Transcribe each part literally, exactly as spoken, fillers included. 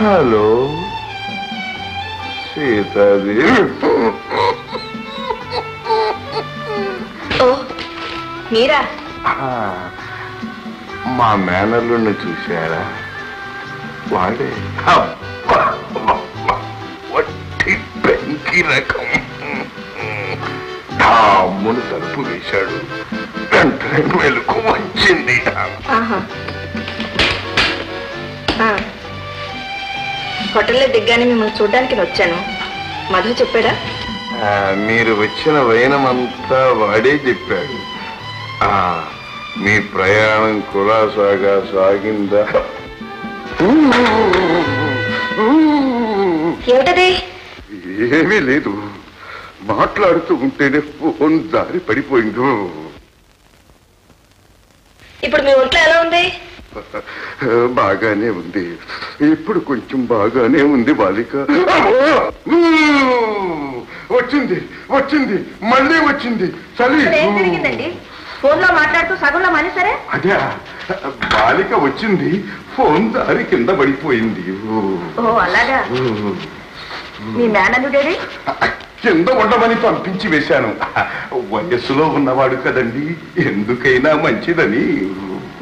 Hello Sita ji. ओ मीरा माँ मैनल चूसारा वाड़े वट्टी बेंकी रकम मुन तल्पु वेशाडु गंटने मेलुकु वच्चिंदी హోటల్లో దిగ్గానే మిమ్మల్ని చూడడానికి వచ్చాను. మధు చెప్పాడా? మీరు వచ్చిన వైనమంతా వాడే చెప్పాడు. ఆ మీ ప్రయాణం కులాసాగా సాగిందా? ఏమిటది? ఏమీ లేదు, మాట్లాడుతూ ఉంటేనే ఫోన్ దారి పడిపోయింది. ఇప్పుడు మీ ఒంట్లో ఎలా ఉంది? బాగానే ఉంది, ఇప్పుడు కొంచెం బాగానే ఉంది. బాలిక వచ్చింది వచ్చింది మళ్ళీ వచ్చింది. చలి ఫోన్లో మాట్లాడుతూ సగంలో మానేసరే. అదే బాలిక వచ్చింది, ఫోన్ దారి కింద పడిపోయింది. అలాగా? మీ మేనల్లుడేది? కింద ఉండమని పంపించి వేశాను. వయస్సులో ఉన్నవాడు కదండి, ఎందుకైనా మంచిదని.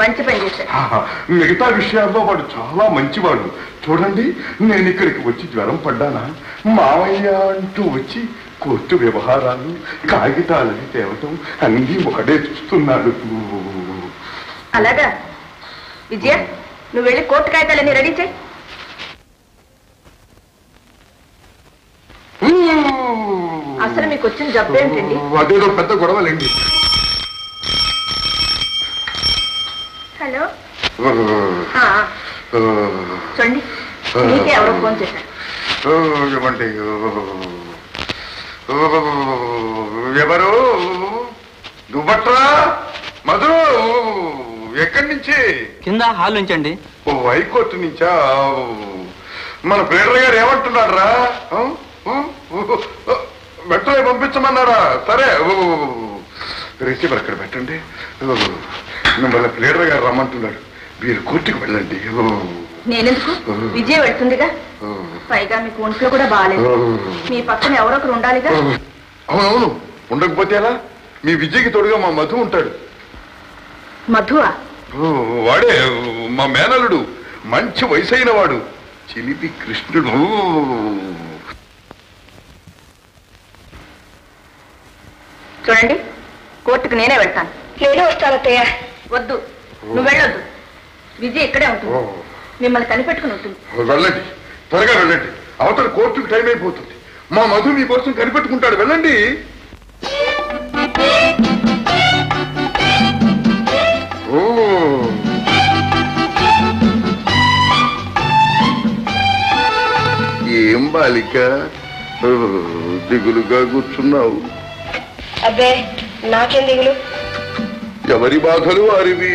మంచి పని చేశారు. మిగతా విషయాల్లో వాడు చాలా మంచివాడు. చూడండి, నేను ఇక్కడికి వచ్చి జ్వరం పడ్డానా, మామయ్య అంటూ వచ్చి కోర్టు వ్యవహారాలు కాగితాలని తేవటం అన్నీ వాడే చూస్తున్నాడు. అలాగా? విజయ, నువ్వు వెళ్ళి కోర్టు కాగితాలని రెడీ చేయి. అసలు మీకు వచ్చిన జబ్బేంటండి? అదేదో పెద్ద గొడవలేండి. హలో, చూడండి మీకే ఎవరో ఫోన్ చేశారు. ఏమండి ఎవరు? దుబ్బట్రా మధు. ఎక్కడి నుంచి? కింద హాల్ నుంచి అండి. ఓ హైకోర్టు నుంచా? మన ప్రేరణ గారు ఏమంటున్నాడు రా? మెట్రో పంపించమన్నారా? సరే రిసీవర్ అక్కడ పెట్టండి, మిమ్మల్ని ప్లేడర్ గారు రమ్మంటున్నాడు, మీరు కోర్టుకు వెళ్ళండి. నేనెందుకు, విజయ వెళ్తుందిగా. పైగా మీకు ఒంట్లో కూడా బాగాలేదు, మీ పక్కన ఎవరో ఒకరు ఉండాలిగా. అవునవును, ఉండకపోతే ఎలా? మీ విజయకి తోడుగా మా మధు ఉంటాడు. మధువా? వాడే మా మేనలుడు, మంచి వయసు అయిన వాడు, చిలిపి కృష్ణుడు. చూడండి, కోర్టుకు నేనే వెళ్తాను. నేను వస్తాను అత్తయ్య. వద్దు, నువ్వు వెళ్ళొద్దు, విజయ్ ఇక్కడే ఉంటుంది, మిమ్మల్ని కనిపెట్టుకుని ఉంటుంది. వెళ్ళండి, త్వరగా వెళ్ళండి, అవతల కోర్టుకు టైం అయిపోతుంది. మా మధు మీ కోసం కనిపెట్టుకుంటాడు, వెళ్ళండి. ఏం బాలిక దిగులుగా కూర్చున్నావు? అబ్బే, నాకేం దిగులు, ఎవరి బాధలు వారివి.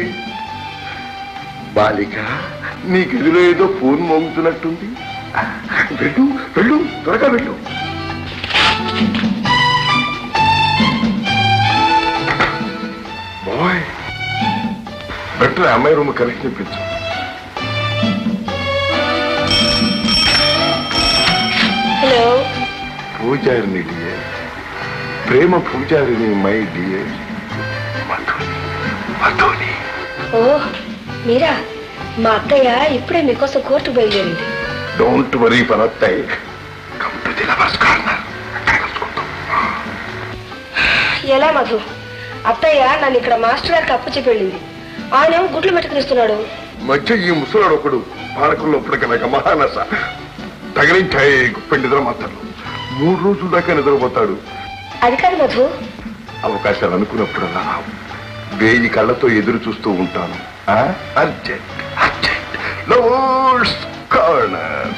బాలిక, నీ గదిలో ఏదో ఫోన్ మోగుతున్నట్టుంది, వెళ్ళు వెళ్ళు, త్వరగా వెళ్ళు. బాయ్, బెటర్ అమ్మాయి రూమ్ కనెక్షన్ ఇప్పించు. హలో పూజారిని డియర్, ప్రేమ పూజారిని మై డియర్. ఓ మీరా, మా అత్తయ్య ఇప్పుడే మీకోసం కోర్టు బయలుదేరింది. డోంట్ వరీ పనత్తయ్య, come to the lovers corner. ఎలా మధు? అత్తయ్య నన్ను ఇక్కడ మాస్టర్ గారికి అప్పు చెప్పి వెళ్ళింది, ఆయన గుడ్లు పెట్టుకునిస్తున్నాడు. మధ్య ఈ ముసలాడు ఒకడు పాలకుల్లో ఇప్పుడు కనుక మహానస తగిలించాయి గుప్ప నిద్ర మాత్రలు, మూడు రోజుల దాకా నిద్రపోతాడు. అది కాదు మధు, అవకాశాలు అనుకున్నప్పుడు అలా వేయి కళ్ళతో ఎదురు చూస్తూ ఉంటాను. Urgent urgent lovers corner.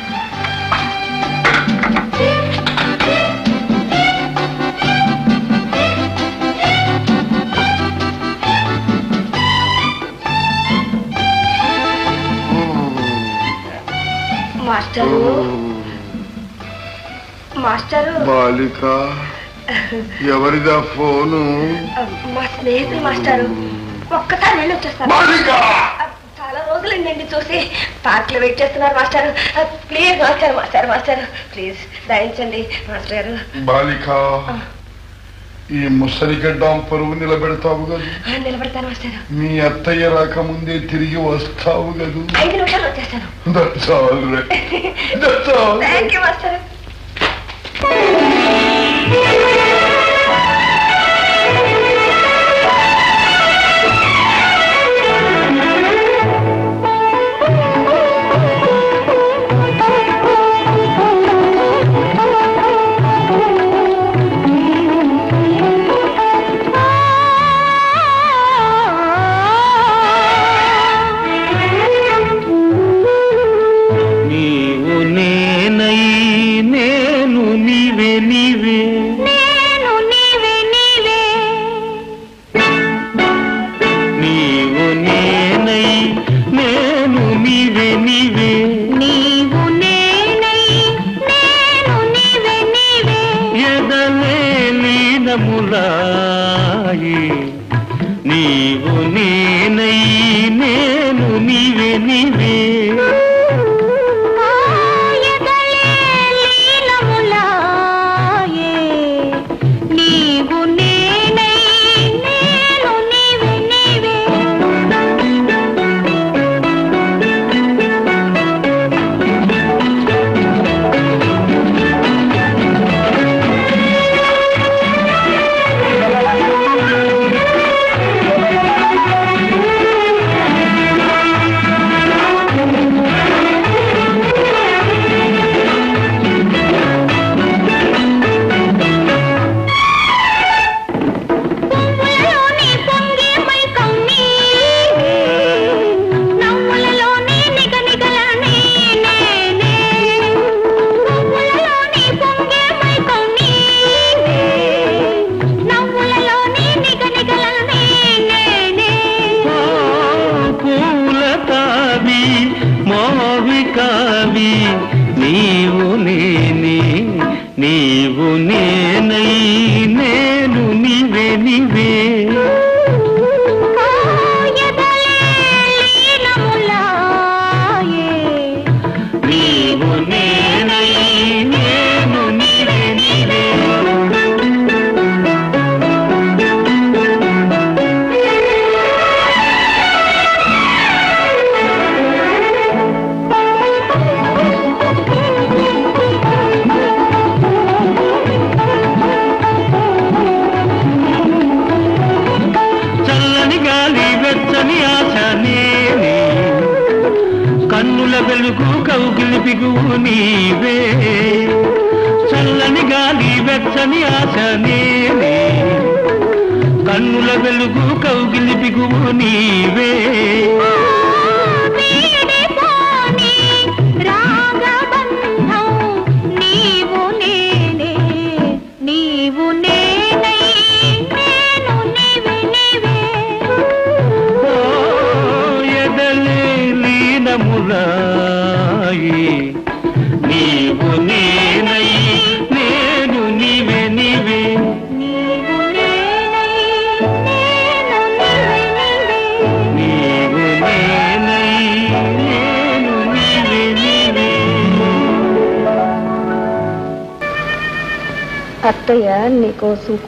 Master master బాలిక, ఎవరిదా ఫోను? మా స్నేహితులు మాస్టారు, ఒక్కసారి నేను వచ్చేస్తాను. లోపలండి చూసి పార్క్ లో వెయిట్ చేస్తున్నారు master. Please master master master please దయించండి మాస్టర్ గారు. బాలిక ఈ ముసలిగడ్డం పరువు నిలబెడతావు కదా. నిలబెడతాను మాస్టర్. మీ అత్తయ్య రాకముందే తిరిగి వస్తావు కదా. ఐదు నిమిషాలు వచ్చేస్తాను. Thank you master.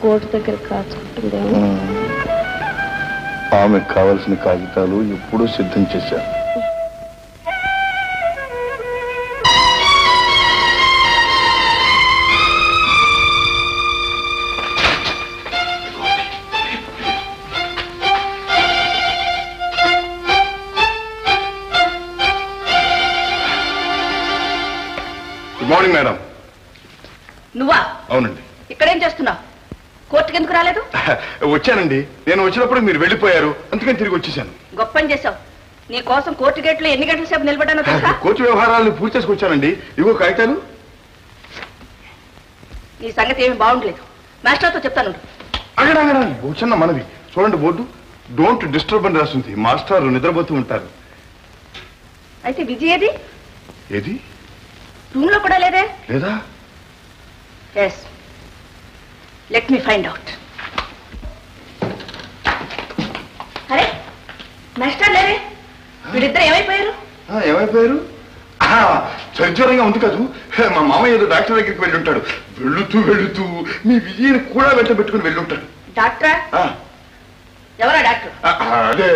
కోర్టు దగ్గర కాచుకుంటుందే ఆమెకు కావలసిన కాగితాలు ఎప్పుడూ సిద్ధం చేశారు. Good morning madam. నువ్వా? అవునండి. ఇక్కడేం చేస్తున్నావు? కోర్టుకి ఎందుకు రాలేదు? వచ్చానండి. నేను వచ్చినప్పుడు మీరు వెళ్ళిపోయారు, అందుకని తిరిగి వచ్చేసాను. గొప్ప చేశావు. నీ కోసం కోర్టు గేట్లో ఎన్ని గంటల సేపు నిలబడ్డానో తెలుసా? కోర్టు వ్యవహారాలను పూర్తి చేసుకొచ్చానండి. ఇదిగో కాగితాలు. నీ సంగతి ఏమి బాగుండలేదు. మాస్టర్తో చెప్తాను. అక్కడ అక్కడ చిన్న మనవి చూడండి. బోర్డు డోంట్ డిస్టర్బ్ అని రాస్తుంది. మాస్టర్ నిద్రపోతూ ఉంటారు. అయితే విధి ఏది? ఏది? రూమ్ లో కూడా లేదే. లేదా? Yes, let me find out. are master lere vididra emai ఏమైపోయారు? జర్జరంగా ఉంది కాదు, మా మామయ్య ఏదో డాక్టర్ దగ్గరికి వెళ్ళి ఉంటాడు. వెళుతూ వెళుతూ మీ విజయని కూడా వెంట పెట్టుకుని వెళ్ళి ఉంటాడు. డాక్టర్ ఎవరా? డాక్టర్ అదే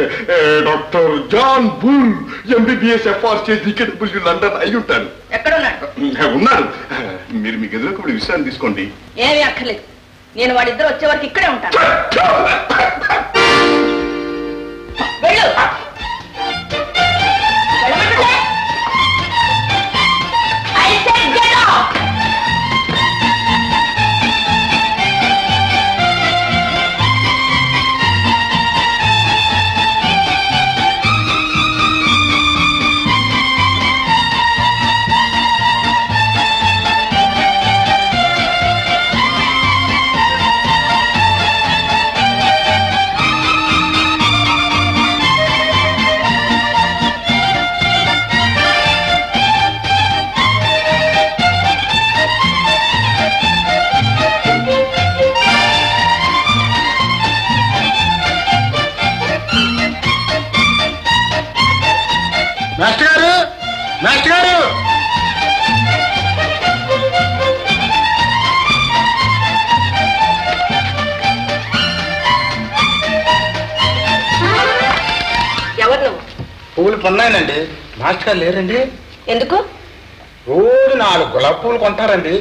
doctor John Bull, MBBS, FRC, DKW, London అయి ఉంటాను. ఎక్కడ ఉన్నాడు? ఉన్నారు. మీరు మీ గదిలోకి ఇప్పుడు విశ్రాంతి తీసుకోండి. ఏమీ అక్కర్లేదు, నేను వాడిద్దరు వచ్చే వరకు ఇక్కడే ఉంటాను. వెళ్ళు. ఉన్నాయనండి మాస్టర్ గారు. లేరండి. ఎందుకు? రోజు నాలుగు గులాబీ పువ్వులు కొంటారండి.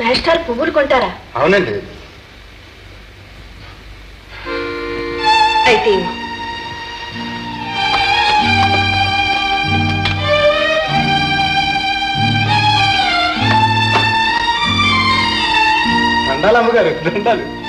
మాస్టర్ పువ్వులు కొంటారా? అవునండి. అయితే అందాలి అమ్మగారు, రెండు